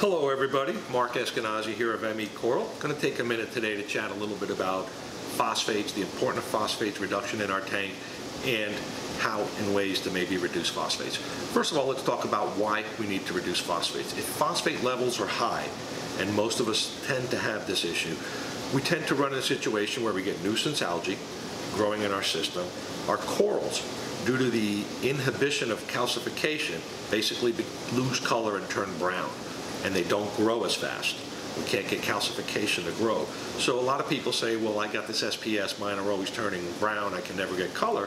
Hello everybody, Mark Eskenazi here of ME Coral. I'm going to take a minute today to chat a little bit about phosphates, the importance of phosphates reduction in our tank, and how and ways to maybe reduce phosphates. First of all, let's talk about why we need to reduce phosphates. If phosphate levels are high, and most of us tend to have this issue, we tend to run in a situation where we get nuisance algae growing in our system. Our corals, due to the inhibition of calcification, basically lose color and turn brown, and they don't grow as fast. We can't get calcification to grow. So a lot of people say, well, I got this SPS, mine are always turning brown, I can never get color.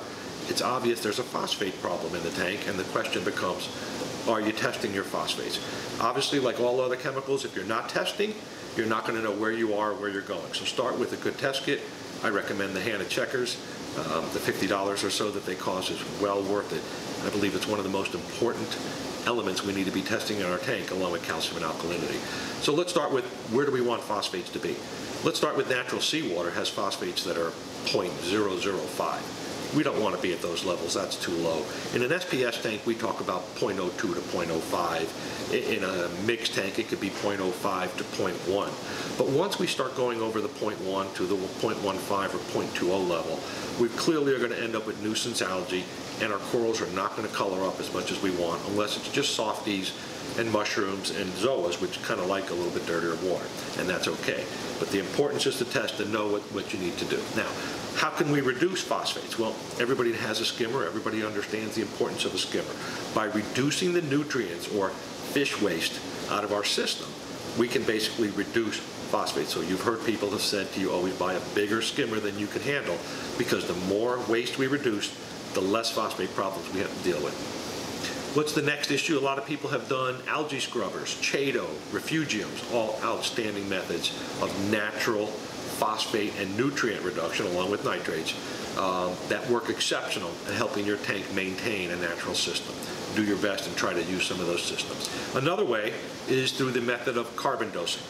It's obvious there's a phosphate problem in the tank, and the question becomes, are you testing your phosphates? Obviously, like all other chemicals, if you're not testing, you're not going to know where you are or where you're going. So start with a good test kit. I recommend the Hanna Checkers. The $50 or so that they cost is well worth it. I believe it's one of the most important elements we need to be testing in our tank, along with calcium and alkalinity. So let's start with, where do we want phosphates to be? Let's start with natural seawater has phosphates that are 0.005. We don't want to be at those levels, that's too low. In an SPS tank, we talk about 0.02 to 0.05. In a mixed tank, it could be 0.05 to 0.1. But once we start going over the 0.1 to the 0.15 or 0.20 level, we clearly are going to end up with nuisance algae, and our corals are not going to color up as much as we want, unless it's just softies and mushrooms and zoas, which kind of like a little bit dirtier water, and that's okay. But the importance is to test and know what you need to do. Now, how can we reduce phosphates? Well, everybody has a skimmer, everybody understands the importance of a skimmer. By reducing the nutrients or fish waste out of our system, we can basically reduce phosphates. So you've heard people have said to you, always buy a bigger skimmer than you can handle, because the more waste we reduce, the less phosphate problems we have to deal with. What's the next issue? A lot of people have done algae scrubbers, Chado, refugiums, all outstanding methods of natural phosphate and nutrient reduction, along with nitrates, that work exceptional in helping your tank maintain a natural system. Do your best and try to use some of those systems. Another way is through the method of carbon dosing.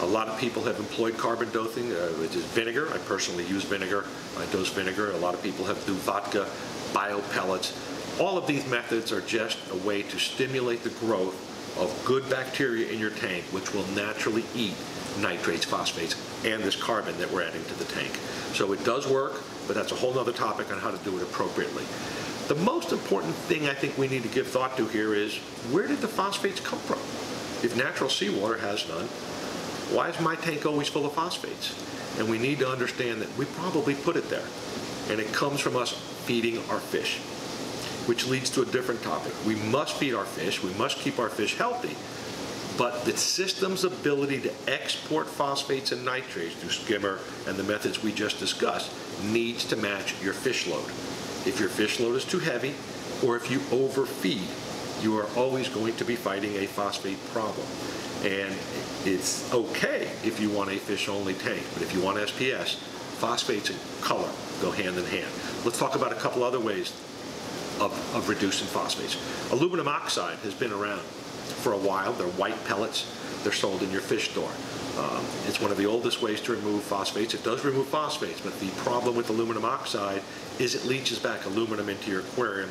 A lot of people have employed carbon dosing, which is vinegar. I personally use vinegar. I dose vinegar. A lot of people have do vodka, bio pellets. All of these methods are just a way to stimulate the growth of good bacteria in your tank, which will naturally eat nitrates, phosphates, and this carbon that we're adding to the tank. So it does work, but that's a whole other topic on how to do it appropriately. The most important thing I think we need to give thought to here is, where did the phosphates come from? If natural seawater has none, why is my tank always full of phosphates? And we need to understand that we probably put it there. And it comes from us feeding our fish, which leads to a different topic. We must feed our fish, we must keep our fish healthy, but the system's ability to export phosphates and nitrates through skimmer and the methods we just discussed needs to match your fish load. If your fish load is too heavy, or if you overfeed, you are always going to be fighting a phosphate problem. And it's okay if you want a fish-only tank, but if you want SPS, phosphates and color go hand in hand. Let's talk about a couple other ways of reducing phosphates. Aluminum oxide has been around for a while. They're white pellets. They're sold in your fish store. It's one of the oldest ways to remove phosphates. It does remove phosphates, but the problem with aluminum oxide is it leaches back aluminum into your aquarium,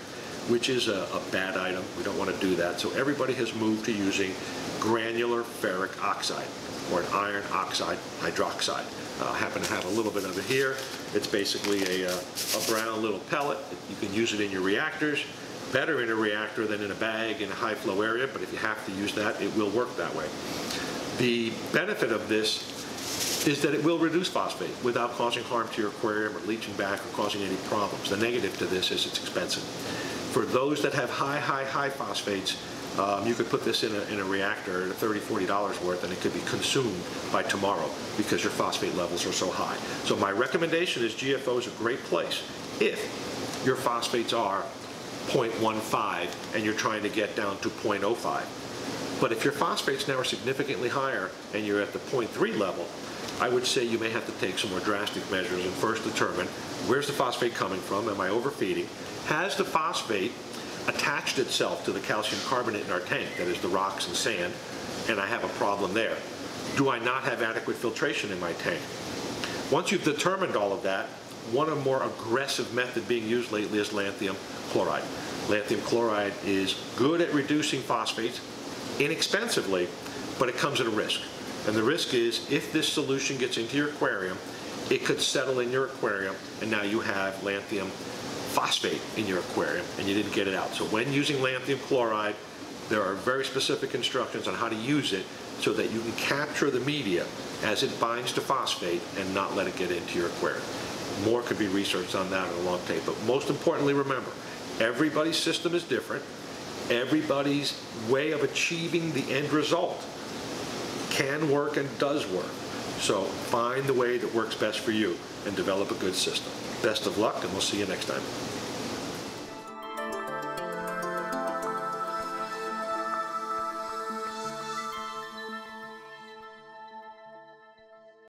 which is a bad item. We don't want to do that. So everybody has moved to using granular ferric oxide, or an iron oxide hydroxide. I happen to have a little bit of it here. It's basically a brown little pellet. You can use it in your reactors. Better in a reactor than in a bag in a high flow area, but if you have to use that, it will work that way. The benefit of this is that it will reduce phosphate without causing harm to your aquarium or leaching back or causing any problems. The negative to this is it's expensive. For those that have high phosphates, you could put this in a reactor at $30, $40 worth, and it could be consumed by tomorrow because your phosphate levels are so high. So my recommendation is GFO is a great place if your phosphates are 0.15 and you're trying to get down to 0.05. But if your phosphates now are significantly higher and you're at the 0.3 level, I would say you may have to take some more drastic measures and first determine, where's the phosphate coming from? Am I overfeeding? Has the phosphate attached itself to the calcium carbonate in our tank, that is the rocks and sand, and I have a problem there? Do I not have adequate filtration in my tank? Once you've determined all of that, one of the more aggressive method being used lately is lanthanum chloride. Lanthanum chloride is good at reducing phosphates inexpensively, but it comes at a risk. And the risk is, if this solution gets into your aquarium, it could settle in your aquarium, and now you have lanthanum phosphate in your aquarium, and you didn't get it out. So when using lanthanum chloride, there are very specific instructions on how to use it so that you can capture the media as it binds to phosphate and not let it get into your aquarium. More could be researched on that in a long tape, but most importantly, remember, everybody's system is different. Everybody's way of achieving the end result can work and does work. So find the way that works best for you and develop a good system. Best of luck, and we'll see you next time.